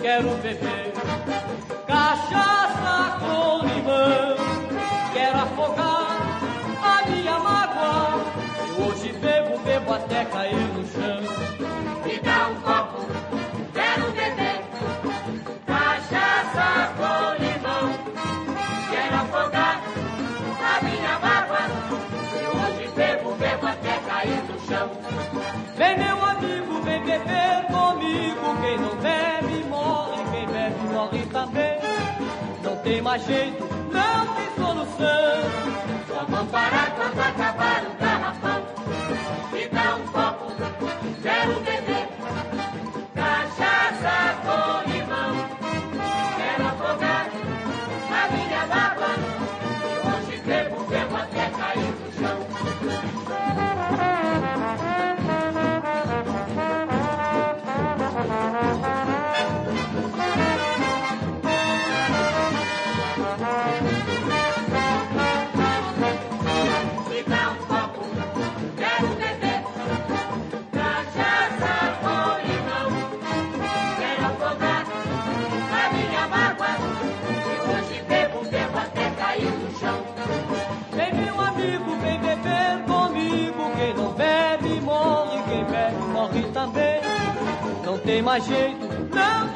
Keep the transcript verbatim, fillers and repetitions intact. quero beber, cachaça com limão, quero afogar a minha mágoa, eu hoje bebo, bebo até cair no chão. Me dá um copo, quero beber, cachaça com limão, quero afogar a minha mágoa, eu hoje bebo, bebo até cair no chão. Vem meu amigo, vem beber comigo, quem não bebe morre, quem bebe morre também. Não tem mais jeito, não tem solução, só vão parar quando acabar o garrafão. Me dá um copo, quero beber, cachaça com limão, quero afogar a minha mágoa, e hoje bebo, bebo até cair no chão. Não tem mais jeito, não.